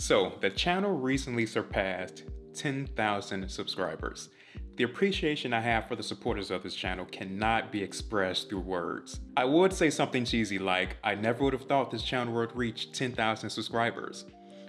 So the channel recently surpassed 10,000 subscribers. The appreciation I have for the supporters of this channel cannot be expressed through words. I would say something cheesy like, I never would have thought this channel would reach 10,000 subscribers.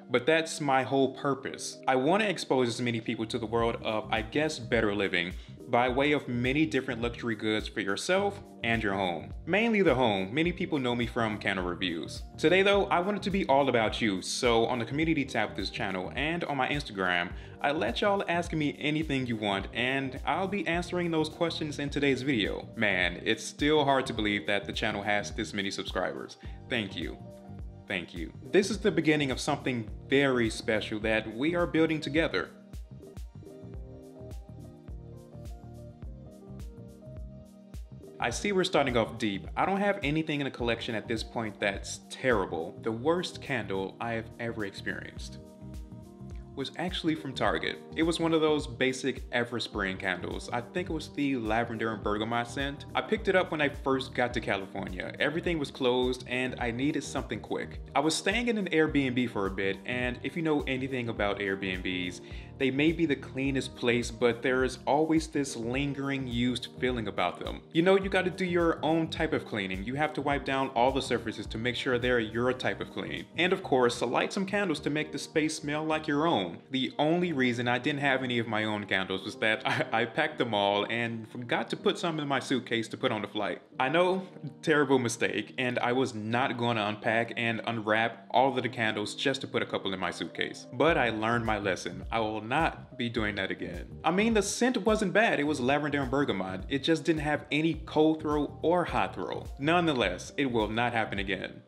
But that's my whole purpose. I want to expose as many people to the world of, I guess, better living by way of many different luxury goods for yourself and your home. Mainly the home. Many people know me from channel reviews. Today though, I want it to be all about you. So on the community tab of this channel and on my Instagram, I let y'all ask me anything you want and I'll be answering those questions in today's video. Man, it's still hard to believe that the channel has this many subscribers. Thank you. Thank you. This is the beginning of something very special that we are building together. I see we're starting off deep. I don't have anything in the collection at this point that's terrible. The worst candle I've ever experienced was actually from Target. It was one of those basic everspring candles. I think it was the lavender and bergamot scent. I picked it up when I first got to California. Everything was closed and I needed something quick. I was staying in an Airbnb for a bit, and if you know anything about Airbnbs, they may be the cleanest place, but there is always this lingering used feeling about them. You know, you gotta do your own type of cleaning. You have to wipe down all the surfaces to make sure they're your type of clean. And of course, light some candles to make the space smell like your own. The only reason I didn't have any of my own candles was that I packed them all and forgot to put some in my suitcase to put on the flight. I know, terrible mistake, and I was not going to unpack and unwrap all of the candles just to put a couple in my suitcase. But I learned my lesson. I will not be doing that again. I mean, the scent wasn't bad. It was lavender and bergamot. It just didn't have any cold throw or hot throw. Nonetheless, it will not happen again.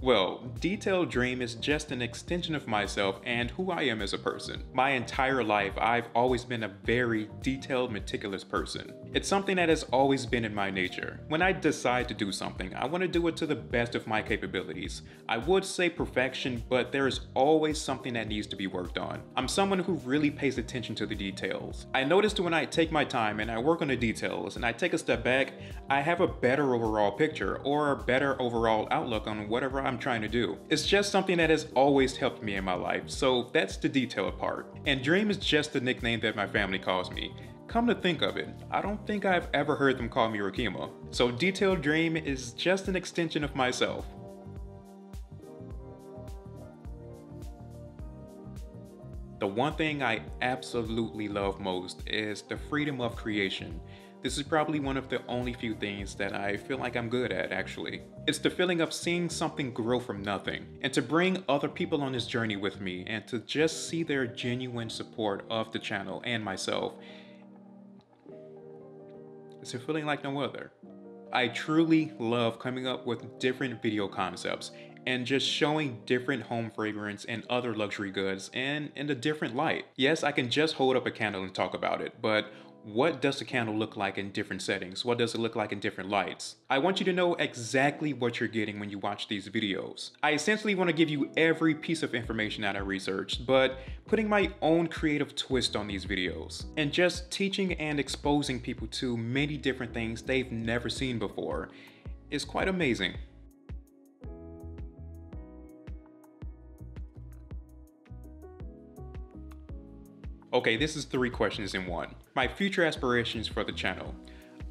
Well, Detailed Dream is just an extension of myself and who I am as a person. My entire life, I've always been a very detailed, meticulous person. It's something that has always been in my nature. When I decide to do something, I want to do it to the best of my capabilities. I would say perfection, but there is always something that needs to be worked on. I'm someone who really pays attention to the details. I noticed when I take my time and I work on the details and I take a step back, I have a better overall picture or a better overall outlook on whatever I'm trying to do. It's just something that has always helped me in my life, so that's the detailed part. And Dream is just the nickname that my family calls me. Come to think of it, I don't think I've ever heard them call me Rakima. So Detailed Dream is just an extension of myself. The one thing I absolutely love most is the freedom of creation. This is probably one of the only few things that I feel like I'm good at, actually. It's the feeling of seeing something grow from nothing, and to bring other people on this journey with me, and to just see their genuine support of the channel and myself. It's a feeling like no other. I truly love coming up with different video concepts and just showing different home fragrance and other luxury goods and in a different light. Yes, I can just hold up a candle and talk about it, but what does the candle look like in different settings? What does it look like in different lights? I want you to know exactly what you're getting when you watch these videos. I essentially want to give you every piece of information that I researched, but putting my own creative twist on these videos and just teaching and exposing people to many different things they've never seen before is quite amazing. Okay, this is 3 questions in one. My future aspirations for the channel.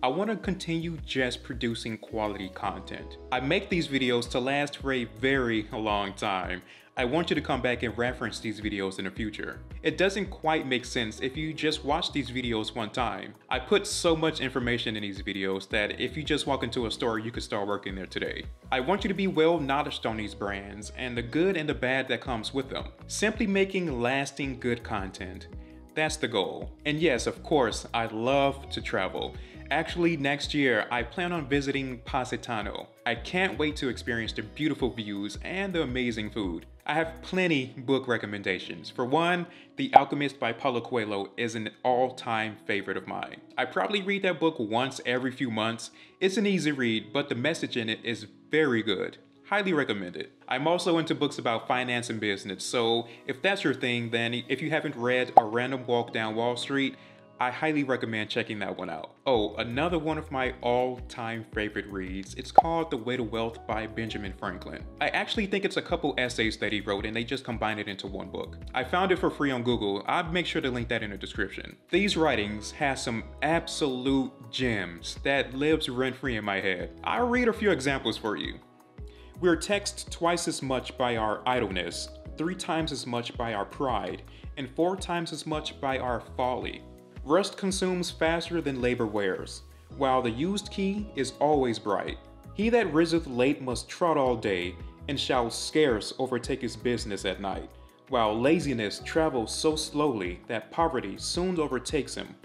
I want to continue just producing quality content. I make these videos to last for a very long time. I want you to come back and reference these videos in the future. It doesn't quite make sense if you just watch these videos one time. I put so much information in these videos that if you just walk into a store, you could start working there today. I want you to be well knowledged on these brands and the good and the bad that comes with them. Simply making lasting good content. That's the goal. And yes, of course, I love to travel. Actually, next year, I plan on visiting Positano. I can't wait to experience the beautiful views and the amazing food. I have plenty book recommendations. For one, The Alchemist by Paulo Coelho is an all-time favorite of mine. I probably read that book once every few months. It's an easy read, but the message in it is very good. Highly recommend it. I'm also into books about finance and business, so if that's your thing, then if you haven't read A Random Walk Down Wall Street, I highly recommend checking that one out. Oh, another one of my all-time favorite reads. It's called The Way to Wealth by Benjamin Franklin. I actually think it's a couple essays that he wrote and they just combined it into one book. I found it for free on Google. I'll make sure to link that in the description. These writings have some absolute gems that lives rent-free in my head. I'll read a few examples for you. We're taxed twice as much by our idleness, 3 times as much by our pride, and 4 times as much by our folly. Rust consumes faster than labor wears, while the used key is always bright. He that riseth late must trot all day, and shall scarce overtake his business at night, while laziness travels so slowly that poverty soon overtakes him.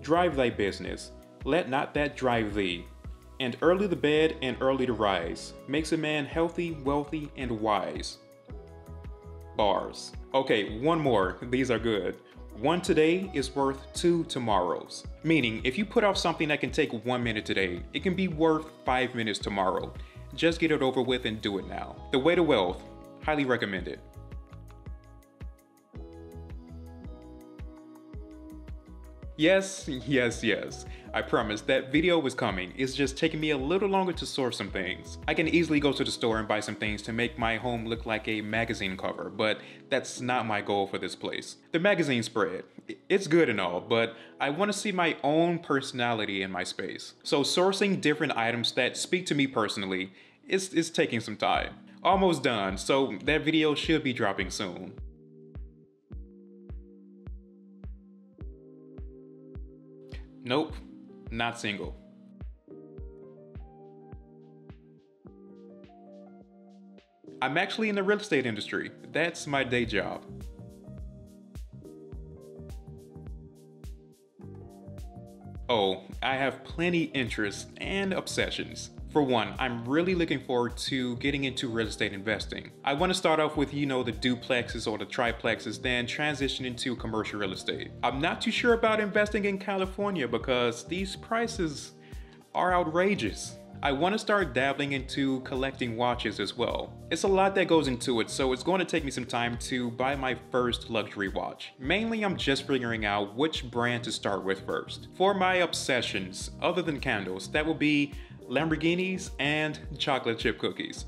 Drive thy business, let not that drive thee. And early the bed and early to rise makes a man healthy, wealthy, and wise. Bars. Okay, one more. These are good. 1 today is worth 2 tomorrows. Meaning, if you put off something that can take 1 minute today, it can be worth 5 minutes tomorrow. Just get it over with and do it now. The Way to Wealth. Highly recommend it. Yes, yes, yes. I promise that video was coming. It's just taking me a little longer to source some things. I can easily go to the store and buy some things to make my home look like a magazine cover, but that's not my goal for this place. The magazine spread, it's good and all, but I want to see my own personality in my space. So sourcing different items that speak to me personally, it's taking some time. Almost done, so that video should be dropping soon. Nope, not single. I'm actually in the real estate industry. That's my day job. Oh, I have plenty interests and obsessions. For one, I'm really looking forward to getting into real estate investing. I want to start off with, you know, the duplexes or the triplexes, then transition into commercial real estate. I'm not too sure about investing in California because these prices are outrageous. I want to start dabbling into collecting watches as well. It's a lot that goes into it, so it's going to take me some time to buy my first luxury watch. Mainly, I'm just figuring out which brand to start with first. For my obsessions, other than candles, that will be Lamborghinis and chocolate chip cookies.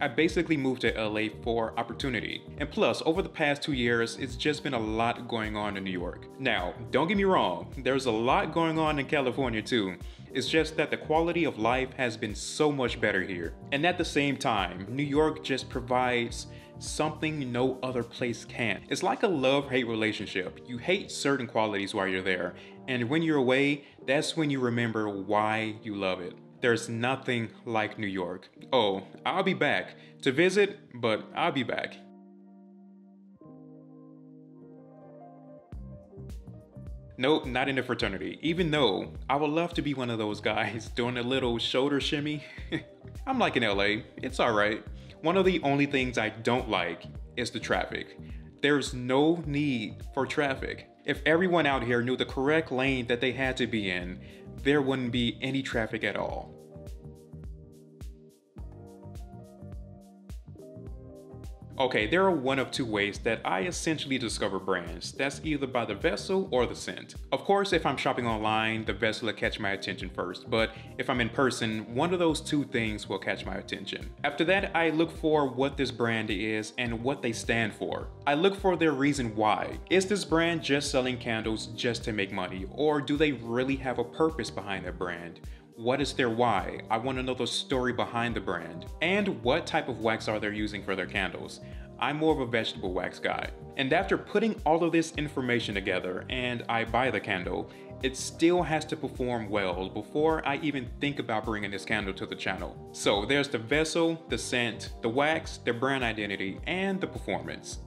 I basically moved to LA for opportunity. And plus, over the past 2 years, it's just been a lot going on in New York. Now, don't get me wrong, there's a lot going on in California too. It's just that the quality of life has been so much better here. And at the same time, New York just provides something no other place can. It's like a love-hate relationship. You hate certain qualities while you're there, and when you're away, that's when you remember why you love it. There's nothing like New York. Oh, I'll be back to visit, but I'll be back. Nope, not in a fraternity, even though I would love to be one of those guys doing a little shoulder shimmy. I'm like in LA, it's all right. One of the only things I don't like is the traffic. There's no need for traffic. If everyone out here knew the correct lane that they had to be in, there wouldn't be any traffic at all. Okay, there are one of 2 ways that I essentially discover brands. That's either by the vessel or the scent. Of course, if I'm shopping online, the vessel will catch my attention first, but if I'm in person, one of those 2 things will catch my attention. After that, I look for what this brand is and what they stand for. I look for their reason why. Is this brand just selling candles just to make money, or do they really have a purpose behind their brand? What is their why? I want to know the story behind the brand. And what type of wax are they using for their candles? I'm more of a vegetable wax guy. And after putting all of this information together and I buy the candle, it still has to perform well before I even think about bringing this candle to the channel. So there's the vessel, the scent, the wax, the brand identity, and the performance.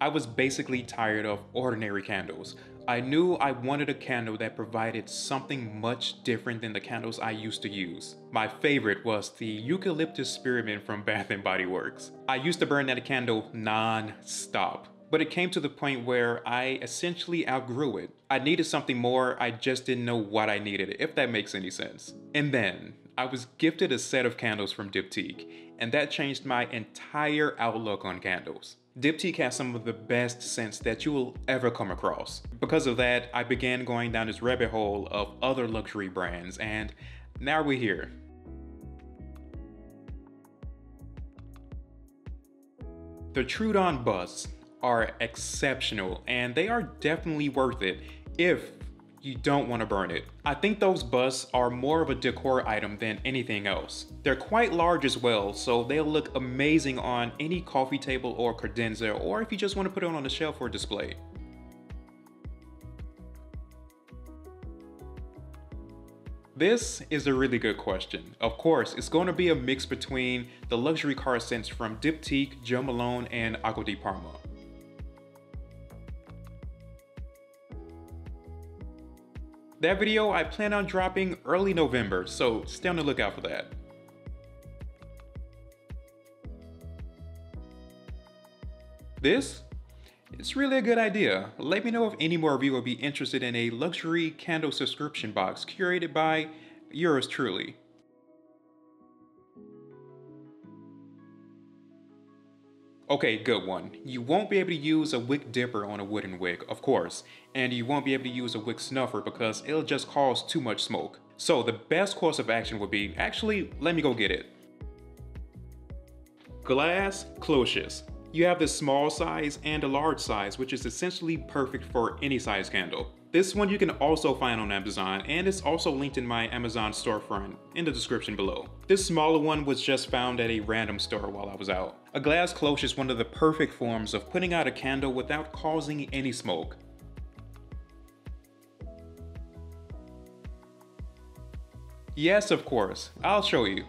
I was basically tired of ordinary candles. I knew I wanted a candle that provided something much different than the candles I used to use. My favorite was the Eucalyptus Spearmint from Bath and Body Works. I used to burn that candle non-stop, but it came to the point where I essentially outgrew it. I needed something more, I just didn't know what I needed, if that makes any sense. And then, I was gifted a set of candles from Diptyque, and that changed my entire outlook on candles. Diptyque has some of the best scents that you will ever come across. Because of that, I began going down this rabbit hole of other luxury brands, and now we're here. The Trudon busts are exceptional, and they are definitely worth it if you don't want to burn it. I think those busts are more of a decor item than anything else. They're quite large as well, so they'll look amazing on any coffee table or credenza, or if you just want to put it on the shelf for display. This is a really good question. Of course, it's going to be a mix between the luxury car scents from Diptyque, Jo Malone, and Acqua di Parma. That video I plan on dropping early November, so stay on the lookout for that. This? It's really a good idea. Let me know if any more of you would be interested in a luxury candle subscription box curated by yours truly. Okay, good one. You won't be able to use a wick dipper on a wooden wick, of course, and you won't be able to use a wick snuffer because it'll just cause too much smoke. So the best course of action would be, actually, let me go get it. Glass cloches. You have the small size and a large size, which is essentially perfect for any size candle. This one you can also find on Amazon, and it's also linked in my Amazon storefront in the description below. This smaller one was just found at a random store while I was out. A glass cloche is one of the perfect forms of putting out a candle without causing any smoke. Yes, of course, I'll show you.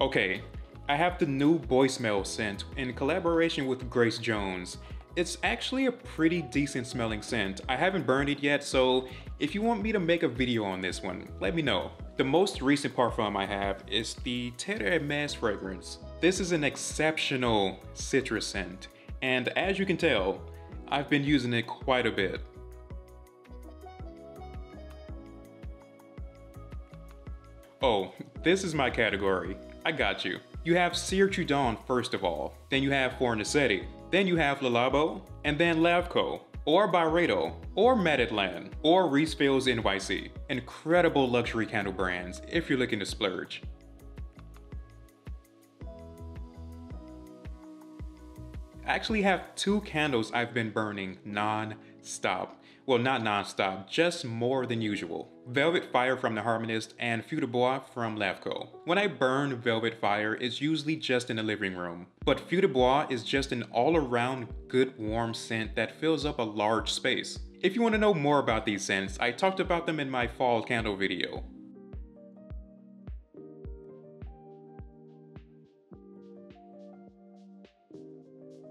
Okay. I have the new Boy Smell scent in collaboration with Grace Jones. It's actually a pretty decent smelling scent. I haven't burned it yet, so if you want me to make a video on this one, let me know. The most recent parfum I have is the Terre d'Hermes fragrance. This is an exceptional citrus scent, and as you can tell, I've been using it quite a bit. Oh, this is my category. I got you. You have Cire Trudon first of all, then you have Fornicetti, then you have Le Labo, and then Lafco, or Byredo, or Madeline, or Resfills NYC. Incredible luxury candle brands if you're looking to splurge. I actually have two candles I've been burning non-stop. Well, not non-stop, just more than usual. Velvet Fire from The Harmonist and Feu de Bois from Lafco. When I burn Velvet Fire, it's usually just in the living room. But Feu de Bois is just an all-around good warm scent that fills up a large space. If you want to know more about these scents, I talked about them in my fall candle video.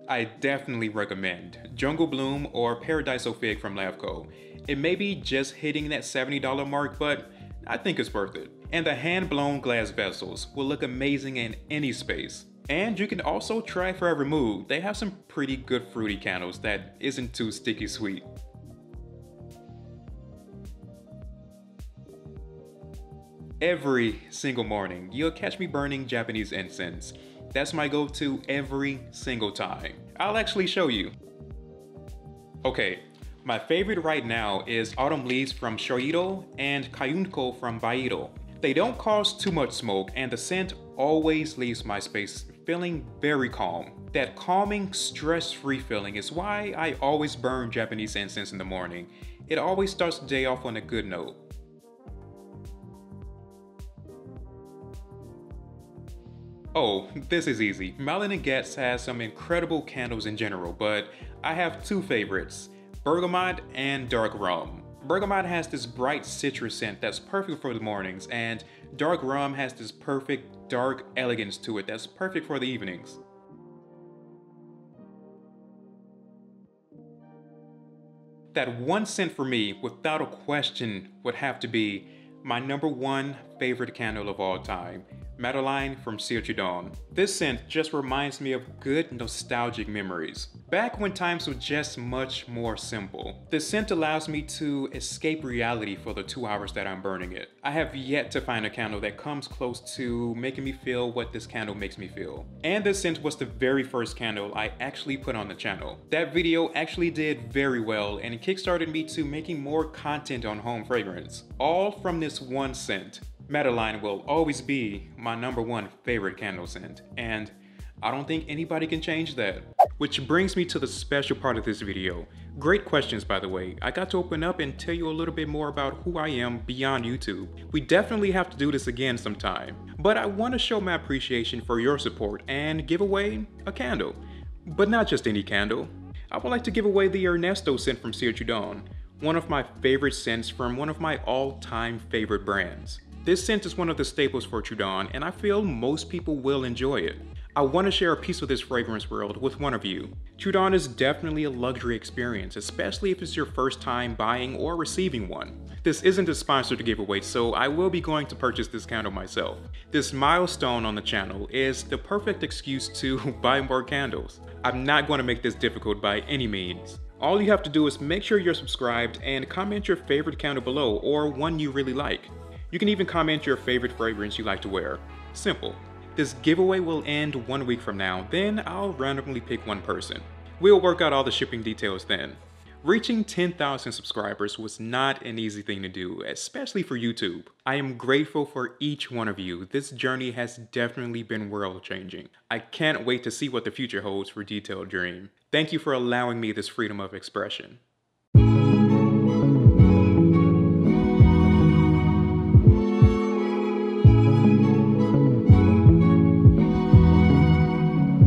I definitely recommend Jungle Bloom or Paradiso Fig from Lafco. It may be just hitting that $70 mark, but I think it's worth it. And the hand-blown glass vessels will look amazing in any space. And you can also try Forever Mood. They have some pretty good fruity candles that isn't too sticky sweet. Every single morning, you'll catch me burning Japanese incense. That's my go-to every single time. I'll actually show you. Okay, my favorite right now is Autumn Leaves from Shoyeido and Kayunko from Baido. They don't cause too much smoke, and the scent always leaves my space feeling very calm. That calming, stress-free feeling is why I always burn Japanese incense in the morning. It always starts the day off on a good note. Oh, this is easy. Madeline has some incredible candles in general, but I have two favorites, Bergamot and Dark Rum. Bergamot has this bright citrus scent that's perfect for the mornings, and Dark Rum has this perfect dark elegance to it that's perfect for the evenings. That one scent for me, without a question, would have to be my number one favorite candle of all time. Madeline from Cire Trudon. This scent just reminds me of good nostalgic memories. back when times were just much more simple. The scent allows me to escape reality for the 2 hours that I'm burning it. I have yet to find a candle that comes close to making me feel what this candle makes me feel. And this scent was the very first candle I actually put on the channel. That video actually did very well and it kickstarted me to making more content on home fragrance, all from this one scent. Madeline will always be my #1 favorite candle scent, and I don't think anybody can change that. Which brings me to the special part of this video. Great questions, by the way. I got to open up and tell you a little bit more about who I am beyond YouTube. We definitely have to do this again sometime. But I want to show my appreciation for your support and give away a candle. But not just any candle. I would like to give away the Ernesto scent from Cire Trudon, one of my favorite scents from one of my all-time favorite brands. This scent is one of the staples for Trudon, and I feel most people will enjoy it. I want to share a piece of this fragrance world with one of you. Trudon is definitely a luxury experience, especially if it's your first time buying or receiving one. This isn't a sponsored giveaway, so I will be going to purchase this candle myself. This milestone on the channel is the perfect excuse to buy more candles. I'm not going to make this difficult by any means. All you have to do is make sure you're subscribed and comment your favorite candle below or one you really like. You can even comment your favorite fragrance you like to wear. Simple. This giveaway will end 1 week from now, then I'll randomly pick one person. We'll work out all the shipping details then. Reaching 10,000 subscribers was not an easy thing to do, especially for YouTube. I am grateful for each one of you. This journey has definitely been world-changing. I can't wait to see what the future holds for Detailed Dream. Thank you for allowing me this freedom of expression.